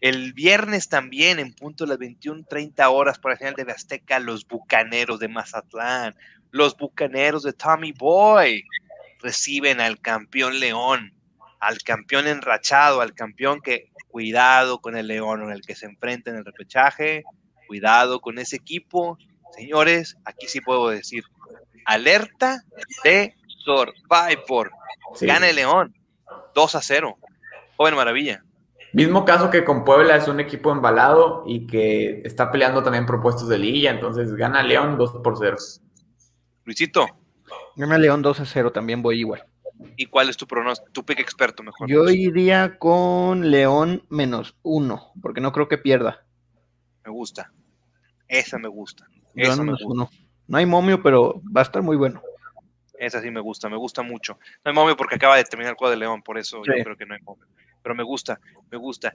El viernes también, en punto de las 21:30 horas, por el final de Azteca, los Bucaneros de Mazatlán, los Bucaneros de Tommy Boy, reciben al campeón León, al campeón enrachado, al campeón que, cuidado con el León, en el que se enfrenta en el repechaje, cuidado con ese equipo. Señores, aquí sí puedo decir, alerta de Survivor, sí. Gana el León, 2-0, joven maravilla. Mismo caso que con Puebla, es un equipo embalado y que está peleando también propuestos de liguilla, entonces gana León 2-0. Luisito. Gana León 2-0, también voy igual. ¿Y cuál es tu pronóstico? Tu pick experto mejor. Yo iría con León -1, porque no creo que pierda. Me gusta. Esa me gusta. Esa León -1. No hay momio, pero va a estar muy bueno. Esa sí me gusta mucho. No hay momio porque acaba de terminar el cuadro de León, por eso sí. Yo creo que no hay momio. Pero me gusta, me gusta.